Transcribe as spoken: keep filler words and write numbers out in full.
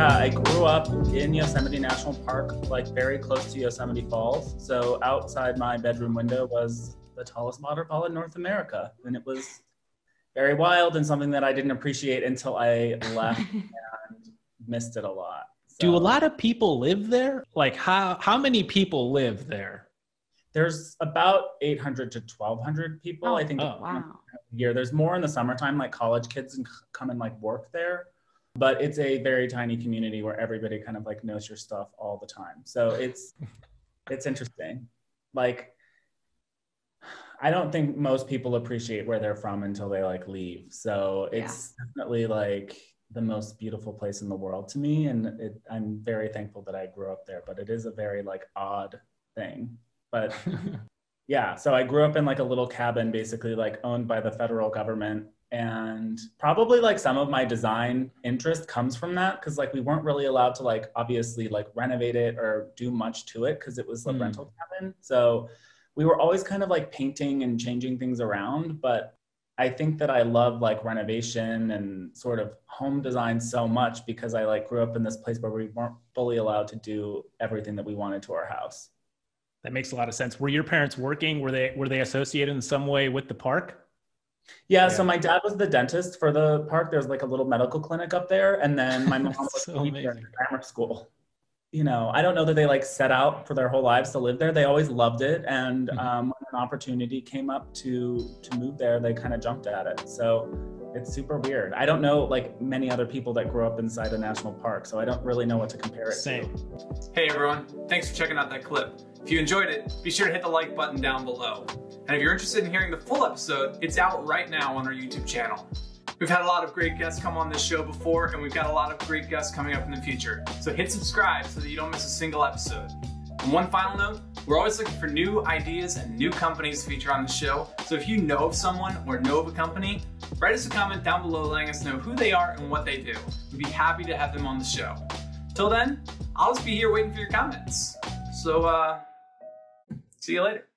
Yeah, I grew up in Yosemite National Park, like very close to Yosemite Falls. So outside my bedroom window was the tallest waterfall in North America. And it was very wild and something that I didn't appreciate until I left and missed it a lot. So, do a lot of people live there? Like how, how many people live there? There's about eight hundred to twelve hundred people, oh, I think, oh, wow. a year. There's more in the summertime, like college kids come and like work there. But it's a very tiny community where everybody kind of like knows your stuff all the time. So it's, it's interesting. Like, I don't think most people appreciate where they're from until they like leave. So it's yeah. definitely like the most beautiful place in the world to me. And it, I'm very thankful that I grew up there, but it is a very like odd thing. But yeah, so I grew up in like a little cabin, basically like owned by the federal government. And probably like some of my design interest comes from that, because like we weren't really allowed to like obviously like renovate it or do much to it because it was a mm. rental cabin. So we were always kind of like painting and changing things around. But I think that I love like renovation and sort of home design so much because I like grew up in this place where we weren't fully allowed to do everything that we wanted to our house. That makes a lot of sense. Were your parents working? Were they were they associated in some way with the park? Yeah, yeah, so my dad was the dentist for the park. There's like a little medical clinic up there. And then my mom was so in grammar school. You know, I don't know that they like set out for their whole lives to live there. They always loved it. And mm-hmm. um, when an opportunity came up to, to move there, they kind of jumped at it. So it's super weird. I don't know like many other people that grew up inside a national park. So I don't really know what to compare it Same. to. Hey everyone, thanks for checking out that clip. If you enjoyed it, be sure to hit the like button down below. And if you're interested in hearing the full episode, it's out right now on our YouTube channel. We've had a lot of great guests come on this show before, and we've got a lot of great guests coming up in the future. So hit subscribe so that you don't miss a single episode. And one final note, we're always looking for new ideas and new companies to feature on the show. So if you know of someone or know of a company, write us a comment down below letting us know who they are and what they do. We'd be happy to have them on the show. Till then, I'll just be here waiting for your comments. So, uh, see you later.